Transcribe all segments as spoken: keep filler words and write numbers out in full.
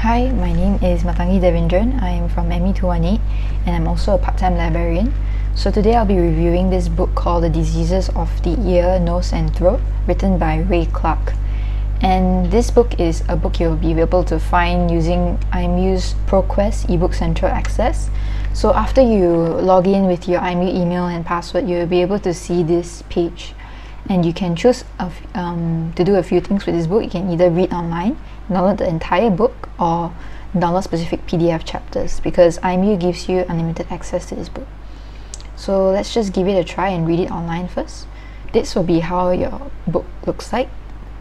Hi, my name is Mathangi Devindran. I am from M E two eighteen and I'm also a part-time librarian. So today I'll be reviewing this book called The Diseases of the Ear, Nose and Throat, written by Ray Clarke. And this book is a book you'll be able to find using I M U's ProQuest eBook Central Access. So after you log in with your I M U email and password, you'll be able to see this page. And you can choose a um, to do a few things with this book. You can either read online, download the entire book, or download specific P D F chapters, because I M U gives you unlimited access to this book. So let's just give it a try and read it online first. This will be how your book looks like.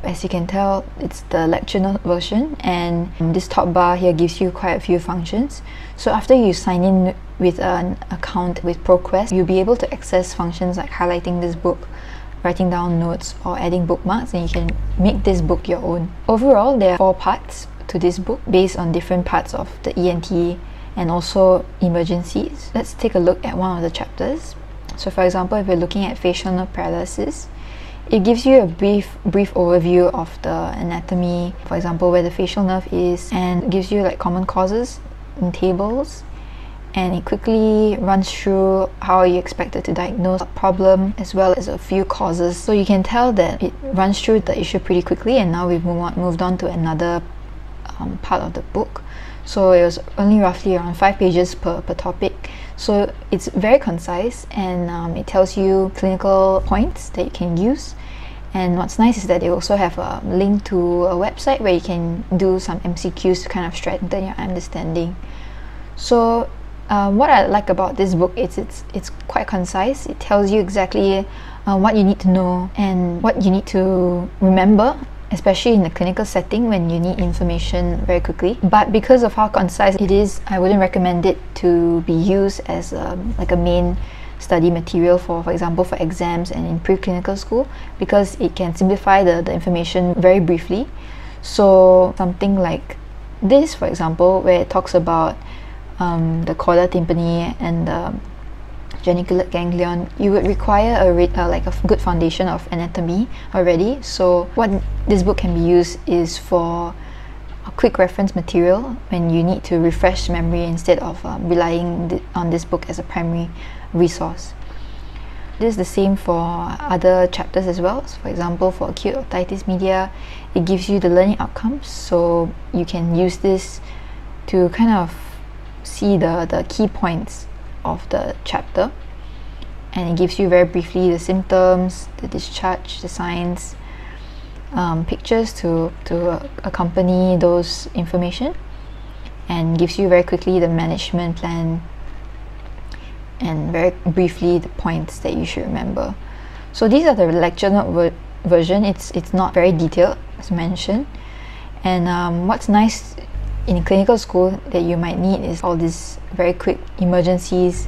As you can tell, it's the lecture note version, and this top bar here gives you quite a few functions. So after you sign in with an account with ProQuest, you'll be able to access functions like highlighting this book, writing down notes, or adding bookmarks, and you can make this book your own. Overall, there are four parts to this book based on different parts of the E N T and also emergencies. Let's take a look at one of the chapters. So for example, if we're looking at facial nerve paralysis, it gives you a brief brief overview of the anatomy, for example where the facial nerve is, and gives you like common causes in tables. And it quickly runs through how you're expected to diagnose a problem as well as a few causes. So you can tell that it runs through the issue pretty quickly, and now we've move on, moved on to another um, part of the book. So it was only roughly around five pages per, per topic. So it's very concise, and um, it tells you clinical points that you can use. And what's nice is that they also have a link to a website where you can do some M C Qs to kind of strengthen your understanding. So Uh, what I like about this book is it's it's quite concise. It tells you exactly uh, what you need to know and what you need to remember, especially in the clinical setting when you need information very quickly. But because of how concise it is, I wouldn't recommend it to be used as um, like a main study material for, for example, for exams and in preclinical school, because it can simplify the, the information very briefly. So something like this, for example, where it talks about Um, the chorda tympani and the geniculate ganglion, you would require a uh, like a good foundation of anatomy already. So what this book can be used is for a quick reference material when you need to refresh memory instead of um, relying th on this book as a primary resource. This is the same for other chapters as well. So for example, for acute otitis media, it gives you the learning outcomes, so you can use this to kind of see the, the key points of the chapter, and it gives you very briefly the symptoms, the discharge, the signs, um, pictures to, to accompany those information, and gives you very quickly the management plan and very briefly the points that you should remember. So these are the lecture note ver version. It's, it's not very detailed as mentioned, and um, what's nice in clinical school that you might need is all these very quick emergencies.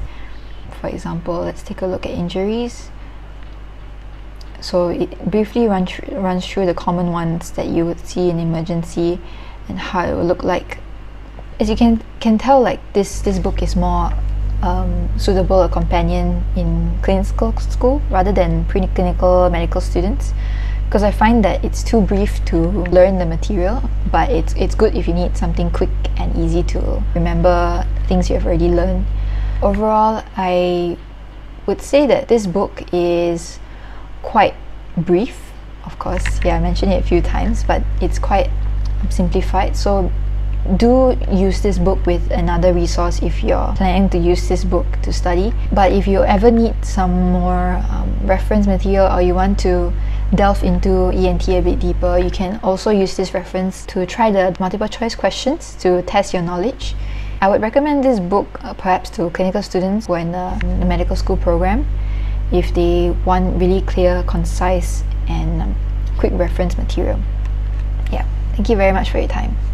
For example, let's take a look at injuries. So it briefly run th runs through the common ones that you would see in emergency and how it will look like. As you can can tell, like this this book is more um, suitable a companion in clinical school rather than preclinical medical students, because I find that it's too brief to learn the material, but it's, it's good if you need something quick and easy to remember things you have already learned. Overall, I would say that this book is quite brief. Of course, yeah, I mentioned it a few times, but it's quite simplified. So do use this book with another resource if you're planning to use this book to study. But if you ever need some more um, reference material, or you want to delve into E N T a bit deeper, you can also use this reference to try the multiple choice questions to test your knowledge. I would recommend this book uh, perhaps to clinical students who are in the, the medical school program if they want really clear, concise and um, quick reference material. Yeah, thank you very much for your time.